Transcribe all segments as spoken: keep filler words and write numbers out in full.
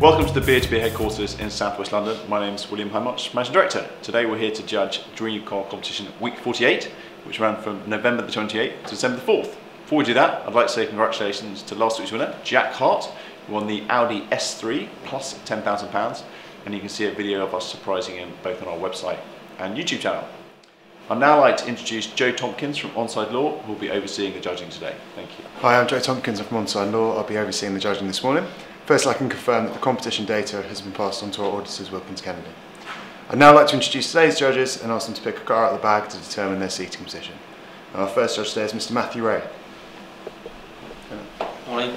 Welcome to the B O T B headquarters in Southwest London. My name is William Hindmarch, Managing Director. Today we're here to judge Dream Car Competition Week forty-eight, which ran from November the twenty-eighth to December the fourth. Before we do that, I'd like to say congratulations to last week's winner, Jack Hart, who won the Audi S three plus ten thousand pounds, and you can see a video of us surprising him both on our website and YouTube channel. I'd now like to introduce Joe Tompkins from Onside Law, who will be overseeing the judging today. Thank you. Hi, I'm Joe Tompkins. I'm from Onside Law. I'll be overseeing the judging this morning. First, I can confirm that the competition data has been passed on to our auditors, Wilkins Kennedy. I'd now like to introduce today's judges and ask them to pick a car out of the bag to determine their seating position. Our first judge today is Mister Matthew Ray. Morning.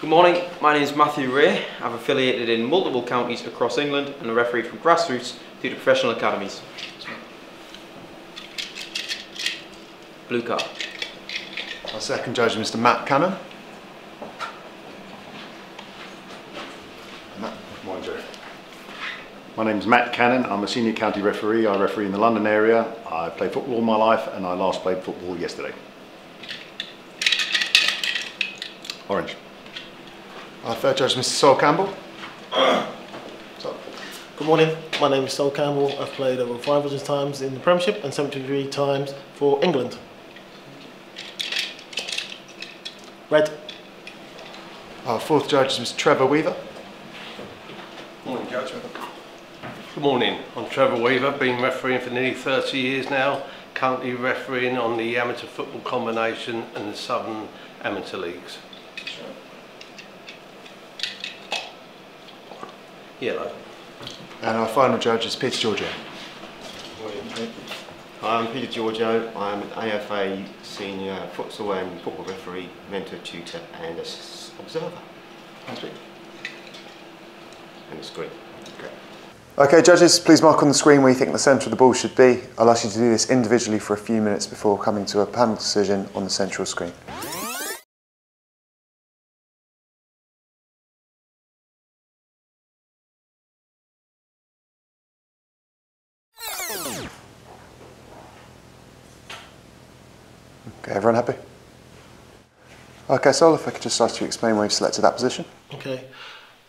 Good morning. My name is Matthew Ray. I've affiliated in multiple counties across England and a referee from grassroots through to professional academies. Blue car. Our second judge is Mister Matt Cannon. Matt, morning, Joe. My name is Matt Cannon. I'm a senior county referee. I referee in the London area. I played football all my life and I last played football yesterday. Orange. Our third judge is Mister Sol Campbell. Good morning. My name is Sol Campbell. I've played over five hundred times in the Premiership and seventy-three times for England. Red. Our fourth judge is Mister Trevor Weaver. Morning, Judge. Good morning. I'm Trevor Weaver. Been refereeing for nearly thirty years now. Currently refereeing on the Amateur Football Combination and the Southern Amateur Leagues. Yellow. And our final judge is Peter Giorgio. Hi, I'm Peter Giorgio. I'm an A F A senior futsal and football referee, mentor, tutor and observer. That's it. And the screen. Okay. Okay, judges, please mark on the screen where you think the centre of the ball should be. I'll ask you to do this individually for a few minutes before coming to a panel decision on the central screen. Okay, everyone happy? Okay, Sol, if I could just ask you to explain why you've selected that position. Okay,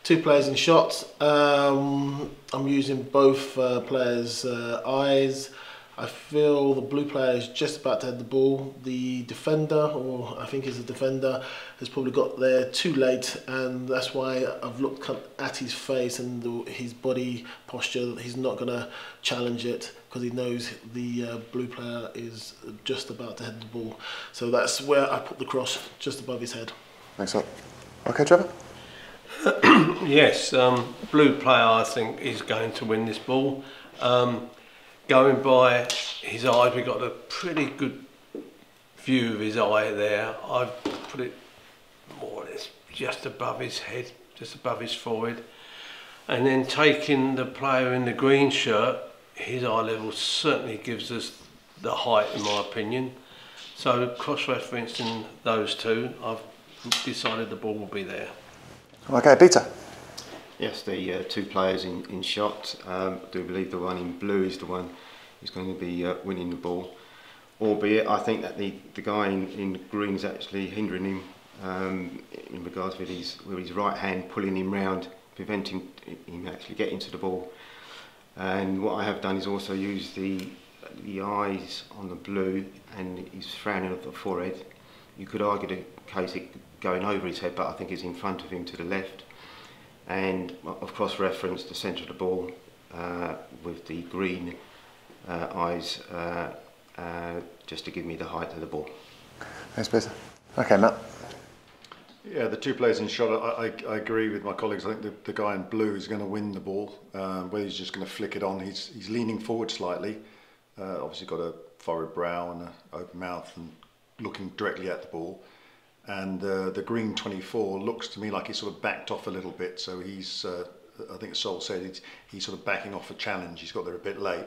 two players in shots. Um, I'm using both uh, players' uh, eyes. I feel the blue player is just about to head the ball. The defender, or I think he's a defender, has probably got there too late, and that's why I've looked at his face and the, his body posture. He's not going to challenge it, because he knows the uh, blue player is just about to head the ball. So that's where I put the cross, just above his head. Thanks a lot. Okay, Trevor? Yes, um, blue player, I think, is going to win this ball. Um, going by his eyes, we got a pretty good view of his eye there. I've put it more or less just above his head, just above his forehead. And then taking the player in the green shirt, his eye level certainly gives us the height, in my opinion. So cross-referencing those two, I've decided the ball will be there. Okay, Peter. Yes, the uh, two players in, in shot. Um, I do believe the one in blue is the one who's going to be uh, winning the ball. Albeit, I think that the, the guy in, in green is actually hindering him um, in regards with his, with his right hand, pulling him round, preventing him actually getting to the ball. And what I have done is also use the the eyes on the blue and his frowning of the forehead. You could argue the case it going over his head, but I think it's in front of him to the left. And I've cross-referenced the centre of the ball uh, with the green uh, eyes uh, uh, just to give me the height of the ball. Thanks, Peter. Okay, Matt. Yeah, the two players in shot, I, I, I agree with my colleagues. I think the, the guy in blue is going to win the ball. Um, whether he's just going to flick it on, he's, he's leaning forward slightly. Uh, obviously got a furrowed brow and an open mouth and looking directly at the ball. And uh, the green twenty-four looks to me like he's sort of backed off a little bit. So he's, uh, I think Sol said, he's, he's sort of backing off a challenge. He's got there a bit late.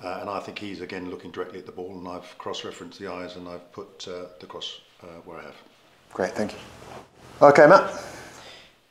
Uh, and I think he's, again, looking directly at the ball. And I've cross-referenced the eyes and I've put uh, the cross uh, where I have. Great, thank you. Okay, Matt.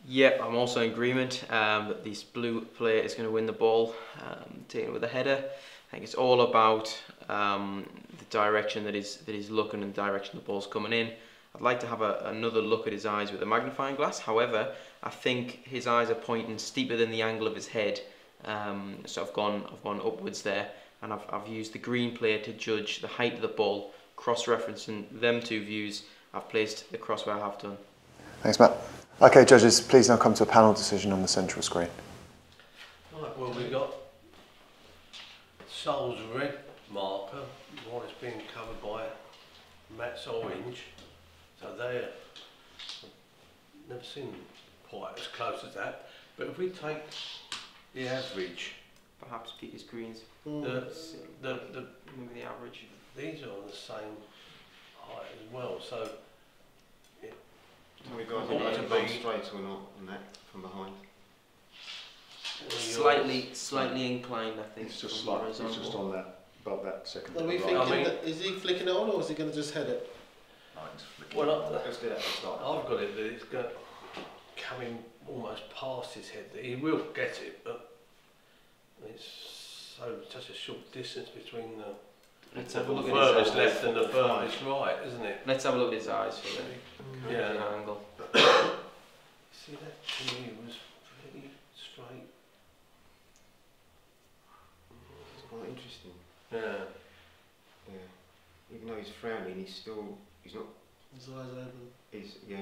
Yep, I'm also in agreement um, that this blue player is going to win the ball, um, taking with a header. I think it's all about um, the direction that is that is looking and the direction the ball's coming in. I'd like to have a, another look at his eyes with a magnifying glass. However, I think his eyes are pointing steeper than the angle of his head, um, so I've gone, I've gone upwards there, and I've, I've used the green player to judge the height of the ball, cross-referencing them two views. I've placed the cross where I have done. Thanks, Matt. Okay, judges, please now come to a panel decision on the central screen. All right, well, we've got Sol's red marker, one is being covered by Matt's orange. So they're, I've never seen them quite as close as that. But if we take the average, perhaps Peter's greens, mm. the, the, the, the average, these are on the same height as well. So it, can we go on to be straight or not on that from behind? Slightly, slightly inclined, I think. It's just slight, it's just on that, above that second. Are we thinking I mean, that, is he flicking it on, or is he going to just head it? No, he's well, it on. Let's do that at the start. I've got it that it's going to come in almost past his head. He will get it, but it's so such a short distance between the. Let's have a look at his left and the furthest right, isn't it? Let's have a look at his eyes for the yeah. yeah. angle. See, that to me was pretty straight. Quite interesting. Yeah. Yeah. Even though he's frowning, he's still, he's not... His eyes open. He's, yeah.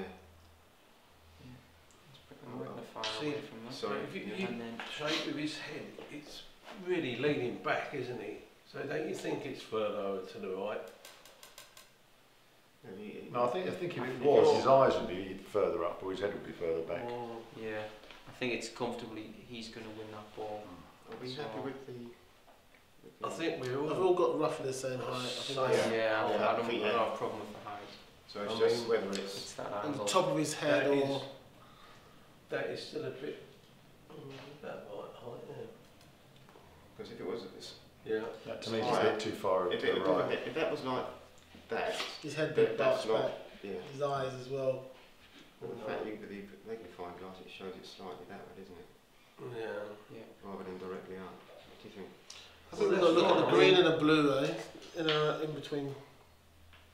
Yeah. I'm going to fire away from that. Sorry. If you, yeah. you and then shape of his head, it's really leaning back, isn't he? So don't you think it's further over to the right? No, he, no I think I think if it was, his eyes would be further up, or his head would be further back. Or, yeah. I think it's comfortably, he's going to win that ball. Mm. Are we so, happy with the... I think we've all, all got roughly the same height. I think yeah, yeah, I, yeah. I don't think yeah. I have a problem with the height. So it's I just mean, whether it's, it's that on the top of his head that or is, that is still a bit that height. Because yeah. if it was this, yeah, that to me is a bit too far over to the right. If that was like that, his head bit darts back, yeah. his eyes as well. Well the fact that the magnifying glass it shows it slightly that way, doesn't it? Yeah, yeah. Rather than directly up. What do you think? I think well, we've got to look at the green and the blue, eh? In, a, in between.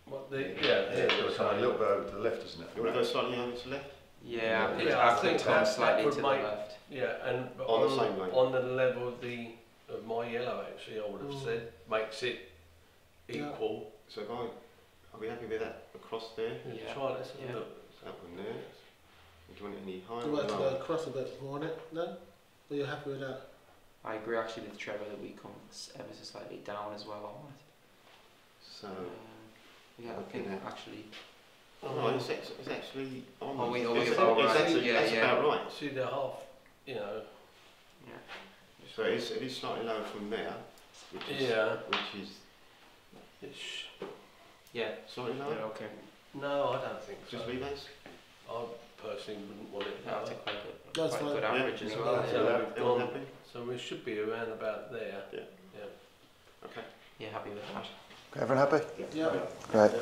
What the? Yeah, yeah, yeah it's a little bit over to the left, isn't it? You want to go slightly over to the left? Yeah, yeah, yeah I, I think that slightly that to the left. Yeah, and on, on the same line. On the level of the of my yellow, actually, I would have mm. said makes it equal. Yeah. So, go on. Are we happy with that across there? Yeah. yeah. Try this. Yeah. That one there. Do you want it any higher? Do you want to go across a bit more on it? No. Are you happy with that? I agree actually with Trevor that we come ever so slightly down as well on it. So, um, yeah, I think at actually. Oh, no, it's, it's actually on. Oh, we, oh, it's, it's about right. Actually, yeah, that's yeah. about right. See, they're half, you know. Yeah. So it is, it is slightly lower from there, which is. Yeah. Which is. Ish. Yeah. Slightly lower? Yeah, okay. No, I don't think so. Just rebates? I personally wouldn't want it. No, I think quite good. That's quite fine. Good average yeah. as well. Yeah, yeah. We've gone, happy. So we should be around about there. Yeah. Yeah. Okay. Yeah, happy with that. Okay, everyone happy? Yeah. yeah. Great.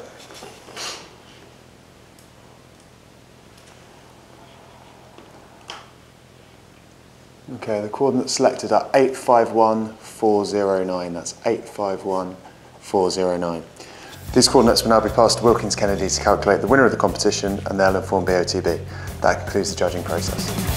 Yeah. Okay, the coordinates selected are eight five one, four zero nine. That's eight five one, four zero nine. These coordinates will now be passed to Wilkins Kennedy to calculate the winner of the competition, and they'll inform B O T B. That concludes the judging process.